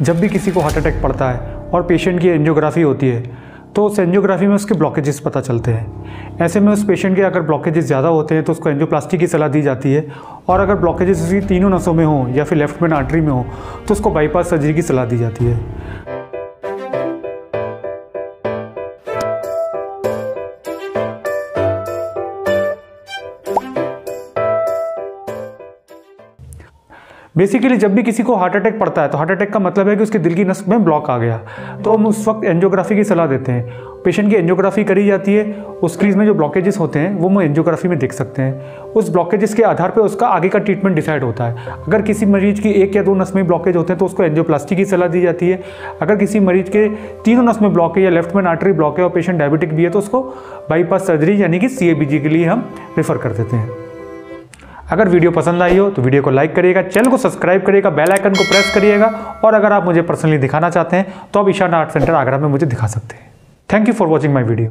जब भी किसी को हार्ट अटैक पड़ता है और पेशेंट की एंजियोग्राफी होती है तो उस एंजियोग्राफी में उसके ब्लॉकेजेस पता चलते हैं। ऐसे में उस पेशेंट के अगर ब्लॉकेजेस ज़्यादा होते हैं तो उसको एंजियोप्लास्टी की सलाह दी जाती है, और अगर ब्लॉकेजेस उसकी तीनों नसों में हो या फिर लेफ्ट मेन आर्टरी में हो तो उसको बाईपास सर्जरी की सलाह दी जाती है। बेसिकली जब भी किसी को हार्ट अटैक पड़ता है तो हार्ट अटैक का मतलब है कि उसके दिल की नस में ब्लॉक आ गया, तो हम उस वक्त एंजियोग्राफी की सलाह देते हैं। पेशेंट की एंजियोग्राफी करी जाती है, उस क्रीज में जो ब्लॉकेजेस होते हैं वो हम एंजियोग्राफी में देख सकते हैं। उस ब्लॉकेजेस के आधार पर उसका आगे का ट्रीटमेंट डिसाइड होता है। अगर किसी मरीज की एक या दो नस में ब्लॉकेज होते हैं तो उसको एंजियोप्लास्टी की सलाह दी जाती है। अगर किसी मरीज के तीनों नस में ब्लॉक है या लेफ्ट मेन आर्टरी ब्लॉक है और पेशेंट डायबिटिक भी है तो उसको बाईपास सर्जरी यानी कि CABG के लिए हम रेफ़र कर देते हैं। अगर वीडियो पसंद आई हो तो वीडियो को लाइक करिएगा, चैनल को सब्सक्राइब करिएगा, बेल आइकन को प्रेस करिएगा, और अगर आप मुझे पर्सनली दिखाना चाहते हैं तो आप ईशान आर्ट सेंटर आगरा में मुझे दिखा सकते हैं। Thank you for watching my video.